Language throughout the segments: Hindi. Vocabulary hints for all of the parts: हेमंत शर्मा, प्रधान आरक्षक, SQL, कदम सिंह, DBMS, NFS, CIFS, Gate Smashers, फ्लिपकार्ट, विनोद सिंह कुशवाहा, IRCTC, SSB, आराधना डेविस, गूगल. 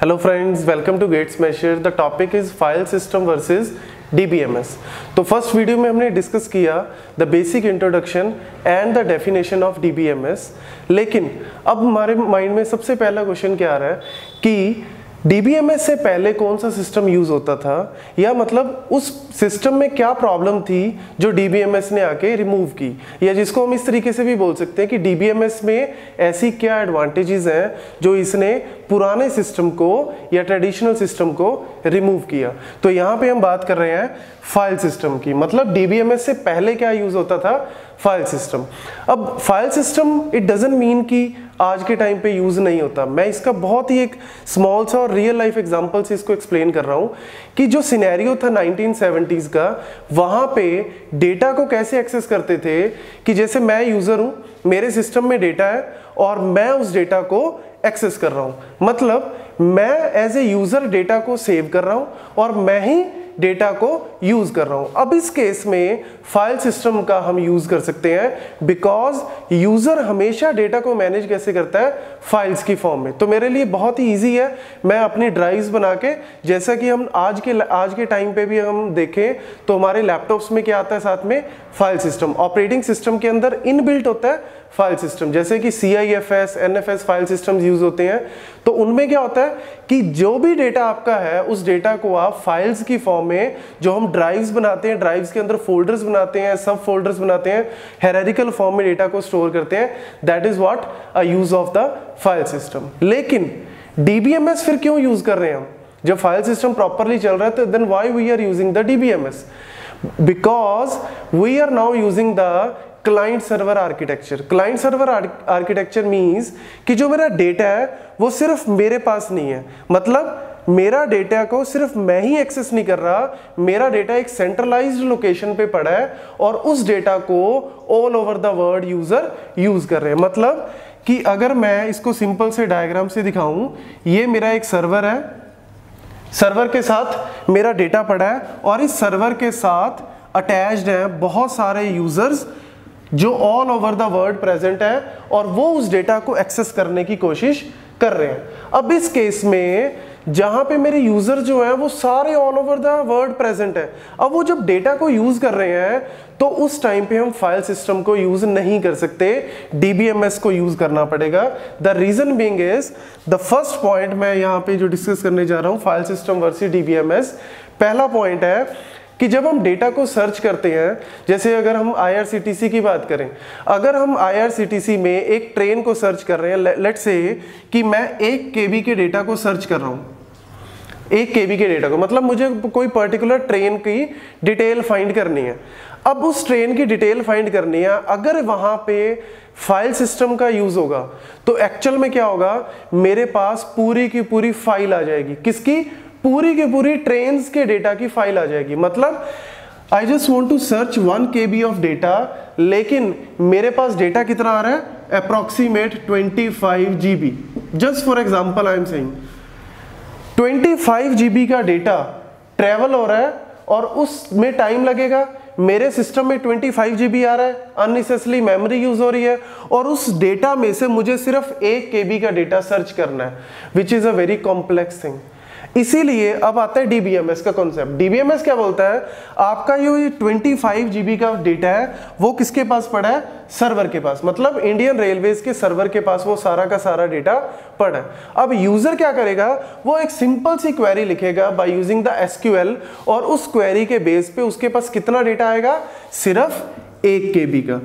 Hello friends, welcome to gate smasher. The topic is file system versus DBMS। तो फर्स्ट वीडियो में हमने डिस्कस किया the basic introduction and the definition of DBMS। लेकिन अब हमारे माइंड में सबसे पहला क्वेश्चन क्या आ रहा है कि DBMS से पहले कौन सा सिस्टम यूज होता था, या मतलब उस सिस्टम में क्या प्रॉब्लम थी जो DBMS ने आके रिमूव की, या जिसको हम इस तरीके से भी बोल सकते हैं कि DBMS में ऐसी क्या एडवांटेजेस हैं जो इसने पुराने सिस्टम को या ट्रेडिशनल सिस्टम को रिमूव किया। तो यहाँ पे हम बात कर रहे हैं फाइल सिस्टम की, मतलब DBMS से पहले क्या यूज होता था, फाइल सिस्टम। अब file system it doesn't mean कि आज के टाइम पे यूज नहीं होता। मैं इसका बहुत ही एक स्मॉल सा और रियल लाइफ एग्जांपल से इसको एक्सप्लेन कर रहा हूँ कि जो सिनेरियो था 1970s का, वहाँ पे डेटा को कैसे एक्सेस करते थे कि जैसे मैं यूजर हूँ, मेरे सिस्टम में डेटा है और मैं उस डेटा को एक्सेस कर रहा हूँ। मतलब मैं एज ए यूजर डेटा को सेव कर रहा हूँ और मैं ही डेटा को यूज कर रहा हूँ। अब इस केस में फाइल सिस्टम का हम यूज कर सकते हैं, बिकॉज यूजर हमेशा डेटा को मैनेज कैसे करता है, फाइल्स की फॉर्म में। तो मेरे लिए बहुत ही ईजी है, मैं अपनी ड्राइव्स बना के, जैसा कि हम आज के टाइम पे भी हम देखें तो हमारे लैपटॉप्स में क्या आता है, साथ में फाइल सिस्टम। ऑपरेटिंग सिस्टम के अंदर इनबिल्ट होता है फाइल सिस्टम, जैसे कि CIFS, NFS file systems use होते हैं। तो उनमें क्या होता है कि जो भी डेटा आपका है उस डेटा को आप फाइल्स की फॉर्म में, जो हम ड्राइव्स बनाते हैं, ड्राइव्स के अंदर फोल्डर्स बनाते हैं, सब फोल्डर्स बनाते हैं, हायरार्किकल फॉर्म में डेटा को स्टोर करते हैं। That is what a use of the file system. लेकिन DBMS फिर क्यों यूज कर रहे हैं हम, जब फाइल सिस्टम प्रॉपरली चल रहा है, तो then why we are using the DBMS? Because we are now using the client server architecture. Client server architecture means कि जो मेरा डेटा है वो सिर्फ मेरे पास नहीं है, मतलब मेरा डेटा को सिर्फ मैं ही एक्सेस नहीं कर रहा, मेरा डेटा एक सेंट्रलाइज्ड लोकेशन पे पड़ा है और उस डेटा को all over the world user use कर रहे हैं। मतलब कि अगर मैं इसको सिंपल से डायग्राम से दिखाऊं, ये मेरा एक सर्वर है, सर्वर के साथ मेरा डेटा पड़ा है और इस सर्वर के साथ अटैच्ड है बहुत सारे यूजर्स जो all over the world present है और वो उस डेटा को एक्सेस करने की कोशिश कर रहे हैं। अब इस केस में जहाँ पे मेरे यूज़र जो हैं वो सारे all over the world present हैं, अब वो जब डेटा को यूज़ कर रहे हैं तो उस टाइम पे हम फाइल सिस्टम को यूज़ नहीं कर सकते, DBMS को यूज़ करना पड़ेगा। The reason being is the first point मैं यहाँ पे जो डिस्कस करने जा रहा हूँ, फाइल सिस्टम वर्सेस DBMS। पहला पॉइंट है कि जब हम डेटा को सर्च करते हैं, जैसे अगर हम IRCTC की बात करें, अगर हम IRCTC में एक ट्रेन को सर्च कर रहे हैं, लेट्स से कि मैं 1 KB के डेटा को सर्च कर रहा हूँ, 1 KB के डेटा को, मतलब मुझे कोई पर्टिकुलर ट्रेन की डिटेल फाइंड करनी है। अब उस ट्रेन की डिटेल फाइंड करनी है, अगर वहाँ पे फाइल सिस्टम का यूज़ होगा तो एक्चुअल में क्या होगा, मेरे पास पूरी की पूरी फाइल आ जाएगी, किसकी, पूरी की पूरी ट्रेन्स के डेटा की फाइल आ जाएगी। मतलब I just want to search 1 KB of data, लेकिन मेरे पास डेटा कितना आ रहा है, approximate 25 GB। Just for example I am saying 25 GB का डेटा ट्रेवल हो रहा है और उसमें टाइम लगेगा, मेरे सिस्टम में 25 GB आ रहा है, अननेसेसरी मेमोरी यूज हो रही है और उस डेटा में से मुझे सिर्फ 1 KB का डेटा सर्च करना है, which is a very complex thing. इसीलिए अब आता है DBMS का कॉन्सेप्ट। DBMS क्या बोलता है, आपका ये 25 GB का डेटा है वो किसके पास पड़ा है, सर्वर के पास, मतलब इंडियन रेलवेज के सर्वर के पास वो सारा का सारा डेटा पड़ा है। अब यूजर क्या करेगा, वो एक सिंपल सी क्वेरी लिखेगा बाय यूजिंग द SQL और उस क्वेरी के बेस पे उसके पास कितना डेटा आएगा, सिर्फ 1 KB का।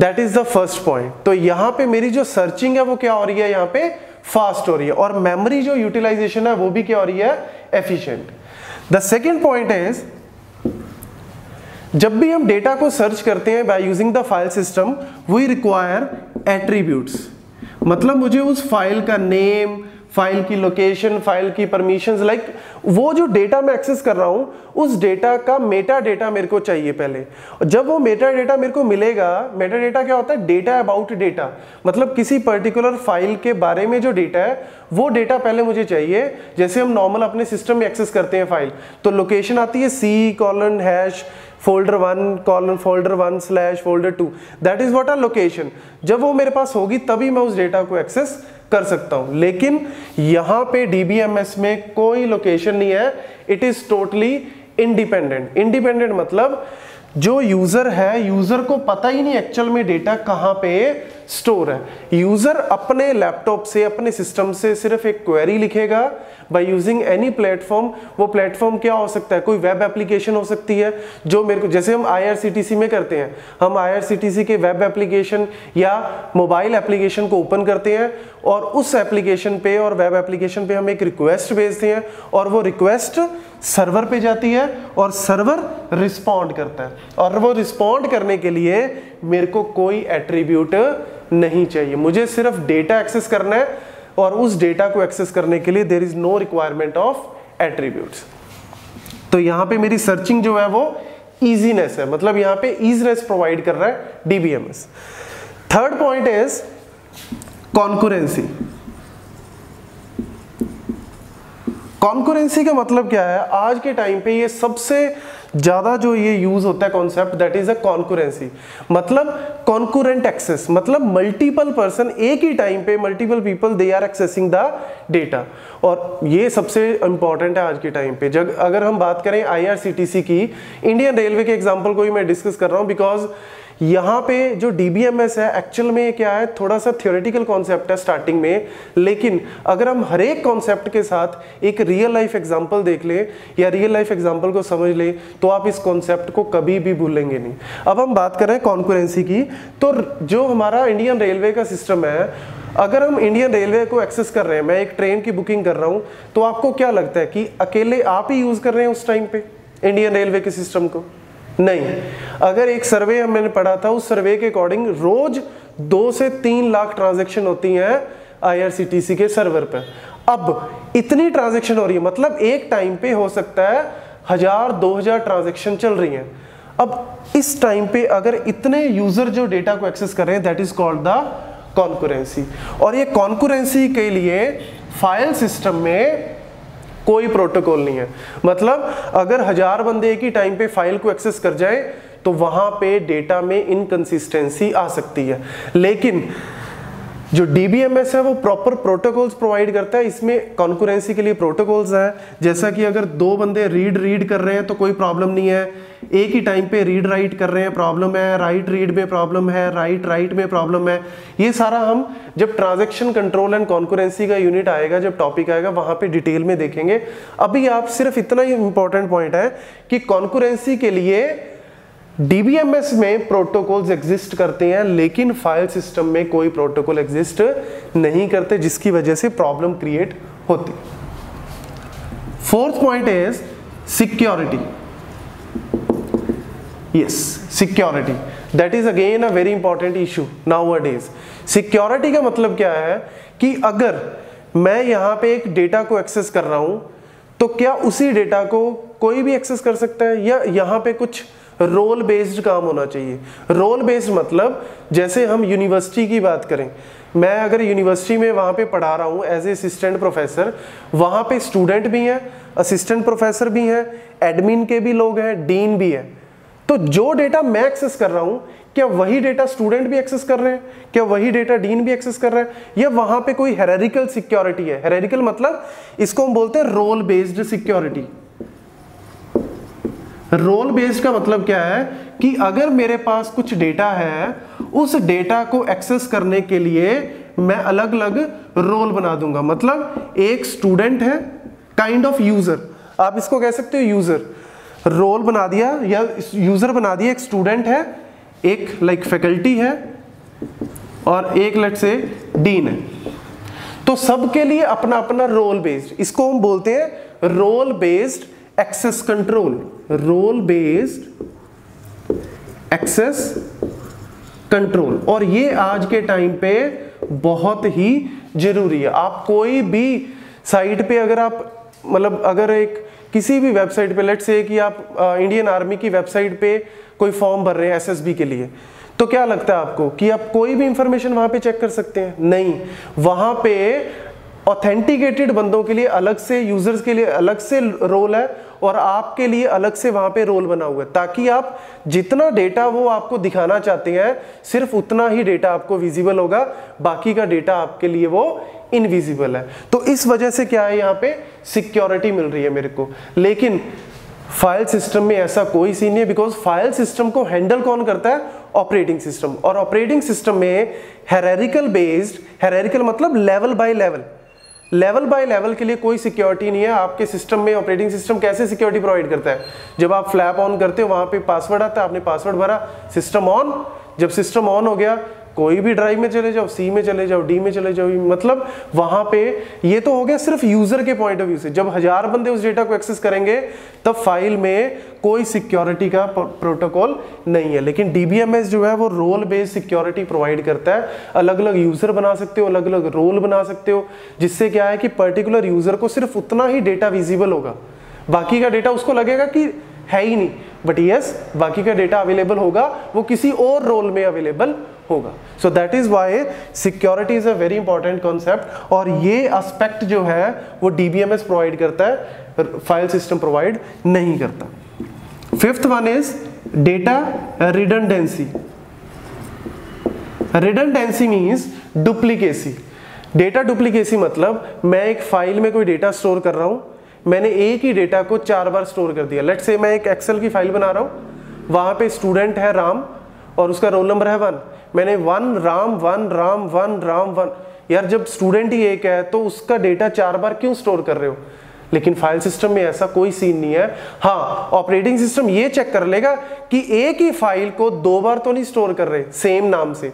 That is the first point. तो यहाँ पे मेरी जो सर्चिंग है वो क्या हो रही है, यहाँ पे फास्ट हो रही है और मेमोरी जो यूटिलाइजेशन है वो भी क्या हो रही है, efficient. The second point is जब भी हम डेटा को सर्च करते हैं by using the file system, we require attributes, मतलब मुझे उस फाइल का नेम, फाइल की लोकेशन, फाइल की परमिशंस, लाइक वो जो डेटा मैं एक्सेस कर रहा हूं उस डेटा का मेटा डेटा मेरे को चाहिए पहले। जब वो मेटा डेटा मेरे को मिलेगा, मेटा डेटा क्या होता है, डेटा अबाउट डेटा, मतलब किसी पर्टिकुलर फाइल के बारे में जो डेटा है वो डेटा पहले मुझे चाहिए। जैसे हम नॉर्मल अपने सिस्टम में एक्सेस करते हैं फाइल, तो लोकेशन आती है C:# folder 1:folder1/folder2, that is what are location. जब वो मेरे पास होगी तभी मैं उस डेटा को एक्सेस कर सकता हूं, लेकिन यहां पे डीबीएमएस में कोई लोकेशन नहीं है, it is totally independent. Independent मतलब जो यूजर है, यूजर को पता ही नहीं एक्चुअल में डेटा कहां पे स्टोर है। यूजर अपने लैपटॉप से, अपने सिस्टम से सिर्फ एक क्वेरी लिखेगा बाय यूजिंग एनी प्लेटफॉर्म। वो प्लेटफॉर्म क्या हो सकता है, कोई वेब एप्लीकेशन हो सकती है जो मेरे को, जैसे हम IRCTC में करते हैं, हम IRCTC के वेब एप्लीकेशन या मोबाइल एप्लीकेशन को ओपन करते हैं और उस एप्लीकेशन पे और वेब एप्लीकेशन पे हम एक रिक्वेस्ट भेजते हैं और वो रिक्वेस्ट सर्वर पे जाती है और सर्वर रिस्पॉन्ड करता है। और वो रिस्पॉन्ड करने के लिए मेरे को कोई एट्रीब्यूट नहीं चाहिए, मुझे सिर्फ डेटा एक्सेस करना है और उस डेटा को एक्सेस करने के लिए there is no requirement of attributes. तो यहां पे मेरी सर्चिंग जो है वो इजीनेस है, मतलब यहां पे इजीनेस प्रोवाइड कर रहा है DBMS. Third point is concurrency. Concurrency का मतलब क्या है, आज के टाइम पे ये सबसे ज्यादा जो ये यूज होता है concept, that is a concurrency, मतलब कॉन्करेंट एक्सेस, मतलब मल्टीपल पर्सन एक ही टाइम पे, multiple people they are accessing the data. और ये सबसे इंपॉर्टेंट है आज के टाइम पे। जब अगर हम बात करें IRCTC की, इंडियन रेलवे के एग्जाम्पल को ही मैं डिस्कस कर रहा हूँ, बिकॉज यहाँ पे जो DBMS है एक्चुअल में क्या है, थोड़ा सा थियोरेटिकल कॉन्सेप्ट है स्टार्टिंग में, लेकिन अगर हम हर एक कॉन्सेप्ट के साथ एक रियल लाइफ एग्जांपल देख लें या रियल लाइफ एग्जांपल को समझ लें तो आप इस कॉन्सेप्ट को कभी भी भूलेंगे नहीं। अब हम बात करें कॉन्करेंसी की, तो जो हमारा इंडियन रेलवे का सिस्टम है, अगर हम इंडियन रेलवे को एक्सेस कर रहे हैं, मैं एक ट्रेन की बुकिंग कर रहा हूँ, तो आपको क्या लगता है कि अकेले आप ही यूज़ कर रहे हैं उस टाइम पे इंडियन रेलवे के सिस्टम को? नहीं। अगर एक सर्वे मैंने पढ़ा था, उस सर्वे के अकॉर्डिंग रोज 2 से 3 लाख ट्रांजैक्शन होती हैं IRCTC के सर्वर पर। अब इतनी ट्रांजैक्शन हो रही है, मतलब एक टाइम पे हो सकता है 1000-2000 ट्रांजैक्शन चल रही हैं। अब इस टाइम पे अगर इतने यूजर जो डेटा को एक्सेस कर रहे हैं, that is called the concurrency. और ये कॉन्करेंसी के लिए फाइल सिस्टम में कोई प्रोटोकॉल नहीं है, मतलब अगर 1000 बंदे एक ही टाइम पे फाइल को एक्सेस कर जाए तो वहां पे डेटा में इनकंसिस्टेंसी आ सकती है। लेकिन जो DBMS है वो प्रॉपर प्रोटोकॉल्स प्रोवाइड करता है, इसमें कॉन्करेंसी के लिए प्रोटोकॉल्स हैं, जैसा कि अगर 2 बंदे रीड कर रहे हैं तो कोई प्रॉब्लम नहीं है, एक ही टाइम पे रीड राइट कर रहे हैं प्रॉब्लम है, राइट रीड में प्रॉब्लम है, राइट राइट में प्रॉब्लम है। ये सारा हम जब ट्रांजैक्शन कंट्रोल एंड कॉन्करेंसी का यूनिट आएगा, जब टॉपिक आएगा वहाँ पे डिटेल में देखेंगे। अभी आप सिर्फ इतना ही इम्पोर्टेंट पॉइंट है कि कॉन्करेंसी के लिए DBMS में प्रोटोकॉल्स एग्जिस्ट करते हैं, लेकिन फाइल सिस्टम में कोई प्रोटोकॉल एग्जिस्ट नहीं करते, जिसकी वजह से प्रॉब्लम क्रिएट होती। Fourth point is security. Yes, security that is again a very important issue nowadays. Security का मतलब क्या है कि अगर मैं यहाँ पे एक डेटा को एक्सेस कर रहा हूँ तो क्या उसी डेटा को कोई भी एक्सेस कर सकता है, या यहाँ पे कुछ रोल बेस्ड काम होना चाहिए। रोल बेस्ड मतलब जैसे हम यूनिवर्सिटी की बात करें, मैं अगर यूनिवर्सिटी में वहाँ पे पढ़ा रहा हूँ एज ए असिस्टेंट प्रोफेसर, वहाँ पे स्टूडेंट भी हैं, असिस्टेंट प्रोफेसर भी हैं, एडमिन के भी लोग हैं, डीन भी है। तो जो डेटा मैं एक्सेस कर रहा हूँ, क्या वही डेटा स्टूडेंट भी एक्सेस कर रहे हैं, क्या वही डेटा डीन भी एक्सेस कर रहा है, या वहाँ पे कोई हायरार्किकल सिक्योरिटी है। हायरार्किकल मतलब इसको हम बोलते हैं role based security. Role based का मतलब क्या है कि अगर मेरे पास कुछ डेटा है, उस डेटा को एक्सेस करने के लिए मैं अलग अलग रोल बना दूंगा, मतलब एक स्टूडेंट है, काइंड ऑफ यूजर, आप इसको कह सकते हो यूजर रोल बना दिया या यूजर बना दिया, एक स्टूडेंट है, एक लाइक फैकल्टी है और एक लेट्स से डीन है। तो सबके लिए अपना अपना रोल बेस्ड, इसको हम बोलते हैं role based access control, role based access control. और ये आज के टाइम पे बहुत ही जरूरी है। आप कोई भी साइट पे अगर आप, मतलब अगर एक किसी भी वेबसाइट पे, लेट्स से कि आप इंडियन आर्मी की वेबसाइट पे कोई फॉर्म भर रहे हैं SSB के लिए, तो क्या लगता है आपको कि आप कोई भी इंफॉर्मेशन वहाँ पे चेक कर सकते हैं? नहीं, वहाँ पे ऑथेंटिकेटेड बंदों के लिए अलग से, यूजर्स के लिए अलग से रोल है और आपके लिए अलग से वहाँ पे रोल बना हुआ है, ताकि आप जितना डेटा वो आपको दिखाना चाहते हैं सिर्फ उतना ही डेटा आपको विजिबल होगा, बाकी का डेटा आपके लिए वो इनविजिबल है, तो इस वजह से क्या है यहाँ पे सिक्योरिटी मिल रही है मेरे को। लेकिन फाइल सिस्टम में ऐसा कोई सीन नहीं है, बिकॉज फाइल सिस्टम को हैंडल कौन करता है? Operating system. और ऑपरेटिंग सिस्टम में हायरार्किकल बेस्ड, हायरार्किकल मतलब level by level, level by level के लिए कोई सिक्योरिटी नहीं है आपके सिस्टम में। ऑपरेटिंग सिस्टम कैसे सिक्योरिटी प्रोवाइड करता है? जब आप फ्लैप ऑन करते हो वहाँ पे पासवर्ड आता है, आपने पासवर्ड भरा, सिस्टम ऑन, जब सिस्टम ऑन हो गया कोई भी ड्राइव में चले जाओ, सी में चले जाओ, डी में चले जाओ, मतलब वहां पे ये तो हो गया सिर्फ यूजर के पॉइंट ऑफ व्यू से। जब 1000 बंदे उस डेटा को एक्सेस करेंगे तब फाइल में कोई सिक्योरिटी का प्रोटोकॉल नहीं है। लेकिन डीबीएमएस जो है वो रोल बेस्ड सिक्योरिटी प्रोवाइड करता है, अलग अलग यूजर बना सकते हो, अलग अलग रोल बना सकते हो, जिससे क्या है कि पर्टिकुलर यूजर को सिर्फ उतना ही डेटा विजिबल होगा, बाकी का डेटा उसको लगेगा कि है ही नहीं, बट यस बाकी का डेटा अवेलेबल होगा, वो किसी और रोल में अवेलेबल होगा। So that is why security is a very important concept, और ये एस्पेक्ट जो है वो डीबीएमएस प्रोवाइड करता है, फाइल सिस्टम प्रोवाइड नहीं करता। Fifth one is data redundancy. Redundancy means duplicacy. Data duplicacy मतलब मैं एक फाइल में कोई डेटा स्टोर कर रहा हूं, मैंने एक ही डेटा को 4 बार स्टोर कर दिया। लेट्स से मैं एक एक्सेल की फाइल बना रहा हूँ, वहाँ पे स्टूडेंट है राम और उसका रोल नंबर है 1, मैंने 1 राम 1 राम 1 राम 1, यार जब स्टूडेंट ही एक है तो उसका डेटा 4 बार क्यों स्टोर कर रहे हो? लेकिन फाइल सिस्टम में ऐसा कोई सीन नहीं है। हाँ, ऑपरेटिंग सिस्टम ये चेक कर लेगा कि एक ही फाइल को 2 बार तो नहीं स्टोर कर रहे सेम नाम से,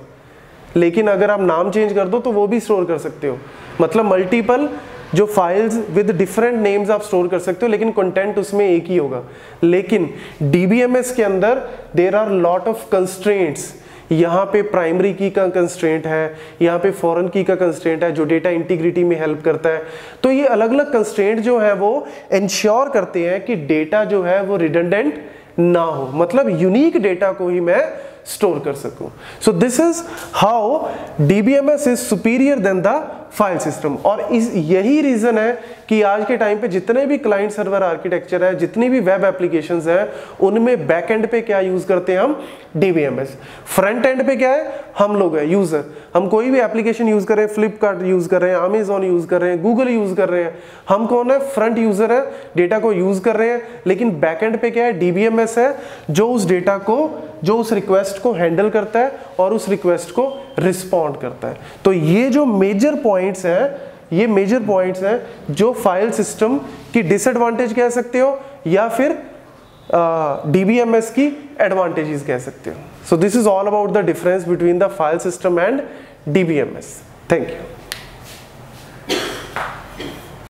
लेकिन अगर आप नाम चेंज कर दो तो वो भी स्टोर कर सकते हो, मतलब मल्टीपल जो फाइल्स विद डिफरेंट नेम्स आप स्टोर कर सकते हो, लेकिन कंटेंट उसमें एक ही होगा। लेकिन डीबीएमएस के अंदर there are lot of constraints, यहाँ पे प्राइमरी की का कंस्ट्रेंट है, यहाँ पे फॉरेन की का कंस्ट्रेंट है जो डेटा इंटीग्रिटी में हेल्प करता है। तो ये अलग अलग कंस्ट्रेंट जो है वो इंश्योर करते हैं कि डेटा जो है वो रिडंडेंट ना हो, मतलब यूनिक डेटा को ही मैं स्टोर कर सकूं। So this is how DBMS is superior then the file system. और यही रीजन है कि आज के टाइम पे जितने भी क्लाइंट सर्वर आर्किटेक्चर है, जितनी भी वेब एप्लीकेशंस हैं, उनमें बैकएंड पे क्या यूज करते हैं हम? डीबीएमएस। फ्रंट एंड पे क्या है? हम लोग हैं यूजर, हम कोई भी एप्लीकेशन यूज कर रहे हैं, फ्लिपकार्ट यूज कर रहे हैं, अमेजोन यूज कर रहे हैं, गूगल यूज कर रहे हैं, हम कौन है? फ्रंट यूजर है, डेटा को यूज कर रहे हैं। लेकिन बैकएंड पे क्या है? डीबीएमएस है जो उस डेटा को, जो उस रिक्वेस्ट को हैंडल करता है और उस रिक्वेस्ट को रिस्पॉन्ड करता है। तो ये जो मेजर पॉइंट्स हैं, ये मेजर पॉइंट्स हैं जो फाइल सिस्टम की डिसएडवांटेज कह सकते हो या फिर डीबीएमएस की एडवांटेजेस कह सकते हो। So this is all about the difference between the file system and DBMS. Thank you.